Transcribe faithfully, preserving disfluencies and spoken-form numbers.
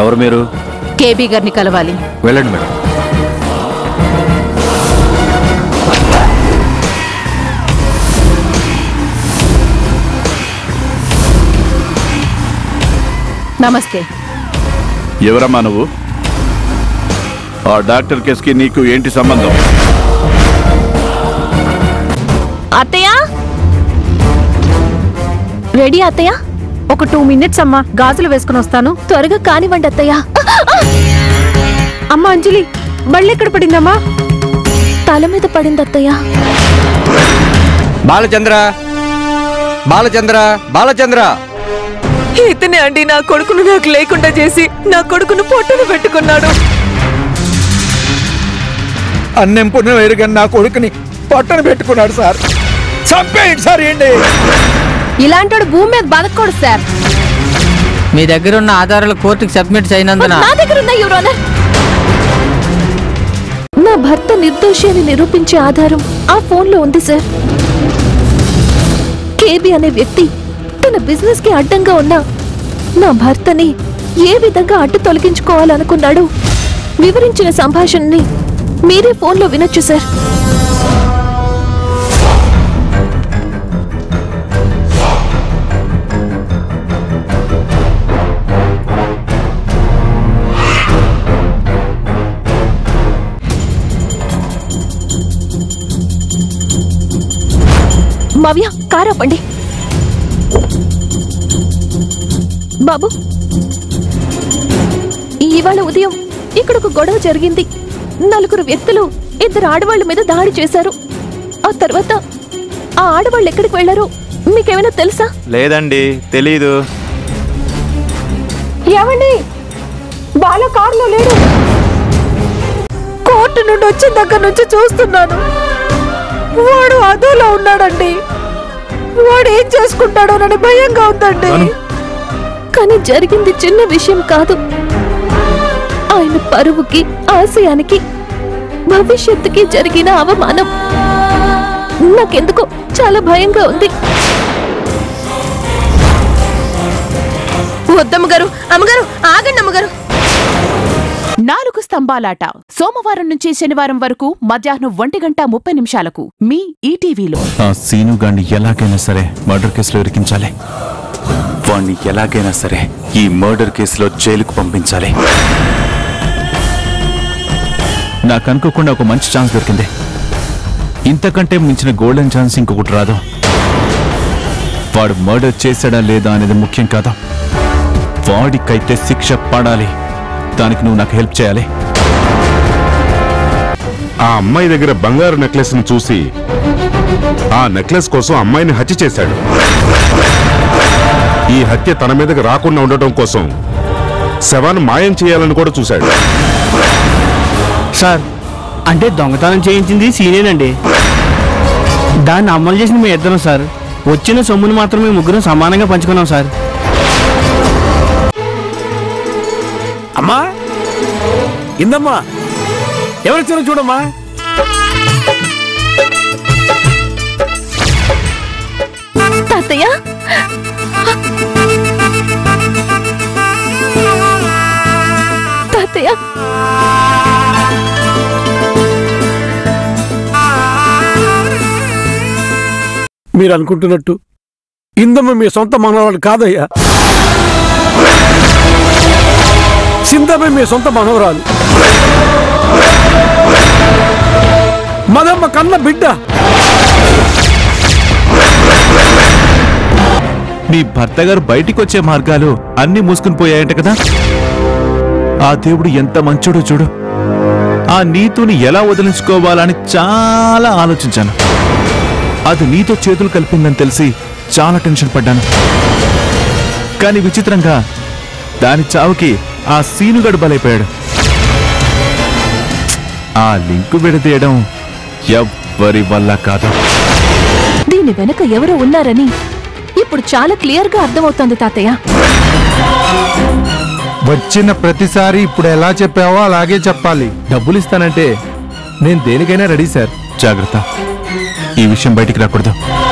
ఎవరు మీరు? కేబీ గారిని కలవాలి. వెళ్ళండి మేడం. నమస్తే. ఎవరమ్మా నువ్వు? ఆ డాక్టర్ కేసుకి నీకు ఏంటి సంబంధం? అత్తయ్య రెడీ అత్తయ్య, ఒక టూ మినిట్స్ అమ్మా, గాజులు వేసుకుని వస్తాను, త్వరగా కానివ్వండి అత్తయ్య. అమ్మ అంజలి, మళ్ళీ ఎక్కడ పడిందమ్మా? తల మీద పడింది అత్తయ్య. బాలచంద్ర, బాలచంద్ర, బాలచంద్ర! ఇతనే అండి నా కొడుకును నాకు లేకుండా చేసి నా కొడుకును పొట్టును పెట్టుకున్నాడు. అన్నం పుణ్య వేరుగా నా కొడుకుని పొట్టను పెట్టుకున్నాడు సార్. చంపేయండి సార్. ఏంటి ఇలాంటి భూమి మీద బతకూడదు సార్. మీ దగ్గర ఉన్న ఆధారాలు కోర్టుకి సబ్మిట్ అయినందున నా దగ్గర ఉన్న యువర్ ఆనర్ నా భర్త నిర్దోషి అని నిరూపించే ఆధారం ఆ ఫోన్ లో ఉంది సార్. కేబీ అనే వ్యక్తి తన బిజినెస్ కి అడ్డంగా ఉన్న నా భర్తని ఏ విధంగా అడ్డు తొలగించుకోవాలనుకున్నాడు వివరించిన సంభాషణని మీరే ఫోన్ లో వినొచ్చు సార్. మావ్య కారు ఆపండి. బాబు, ఇవాళ ఉదయం ఇక్కడ ఒక గొడవ జరిగింది. నలుగురు వ్యక్తులు ఇద్దరు ఆడవాళ్ళ మీద దాడి చేశారు. ఆ తర్వాత ఆ ఆడవాళ్ళు ఎక్కడికి వెళ్లారో మీకేమైనా తెలుసా? లేదండి, తెలీదు. ఏమండి, బాల కారులో లేడు. కోర్టు నుండి వచ్చిన దగ్గర నుంచి చూస్తున్నాను, వాడు అదోలో ఉన్నాడండి. వాడు ఏం చేసుకుంటాడోనని భయంగా ఉందండి. కానీ జరిగింది చిన్న విషయం కాదు. ఆయన పరువుకి, ఆశయానికి, భవిష్యత్తుకి జరిగిన అవమానం. నాకెందుకో చాలా భయంగా ఉంది. వద్దమ్మగారు, అమ్మగారు ఆగండి అమ్మగారు. నాలుగు స్తంభాలాట సోమవారం నుంచి శనివారం వరకు మధ్యాహ్నం ఒంటి గంట ముప్పై నిమిషాలకు మీ ఈటీవీలో. ఆ సీను గాన్ని ఎలాగైనా సరే మర్డర్ కేసులో ఇరికించాలి. వాణ్ణి ఎలాగైనా సరే ఈ మర్డర్ కేసులో జైలుకు పంపించాలి. నాకు అనుకోకుండా ఒక మంచి ఛాన్స్ దొరికింది. ఇంతకంటే మించిన గోల్డెన్ ఛాన్స్ ఇంకొకటి రాదు. వాడు మర్డర్ చేశాడా లేదా అనేది ముఖ్యం కాదు, వాడికైతే శిక్ష పడాలి. దానికి నువ్వు నాకు హెల్ప్ చేయాలి. ఆ అమ్మాయి దగ్గర బంగారు నెక్లెస్ ని చూసి ఆ నెక్లెస్ కోసం అమ్మాయిని హత్య చేశాడు. ఈ హత్య తన మీదకి రాకుండా ఉండటం కోసం శవాన్ని మాయం చేయాలని కూడా చూశాడు. సార్, అంటే దొంగతనం చేయించింది సీనేనండి. దాన్ని అమలు చేసింది మేము ఇద్దరం సార్. వచ్చిన సొమ్మును మాత్రం మేము ముగ్గురం సమానంగా పంచుకున్నాం సార్. అమ్మా, ఇందమ్మా, ఎవరొచ్చారో చూడమ్మా. తాతయ్య, తాతయ్య, మీరు అనుకుంటున్నట్టు ఇందమ్మ మీ సొంత మనవాళ్ళు కాదయ్యా. సిందమ్మ మీ సొంత మనవరాలు, మదమ్మ కన్న బిడ్డ. నీ భర్త గారు బయటికి వచ్చే మార్గాలు అన్ని మూసుకుని పోయాయంట కదా. ఆ దేవుడు ఎంత మంచోడో చూడు. ఆ నీతుని ఎలా వదిలించుకోవాలని చాలా ఆలోచించాను. అది నీతో చేతులు కలిపిందని తెలిసి చాలా టెన్షన్ పడ్డాను. కానీ విచిత్రంగా దాని చావుకి ఆ సీనుగడు బలైపోయాడు. ఆ లింకు విడదీయడం ఎవ్వరి వల్ల కాదు. దీని వెనుక ఎవరు ఉన్నారని ఇప్పుడు చాలా క్లియర్ గా అర్థమవుతుంది తాతయ్య. వచ్చిన ప్రతిసారి ఇప్పుడు ఎలా చెప్పావో అలాగే చెప్పాలి. డబ్బులు ఇస్తానంటే నేను దేనికైనా రెడీ సార్. జాగ్రత్త, ఈ విషయం బయటికి రాకూడదు.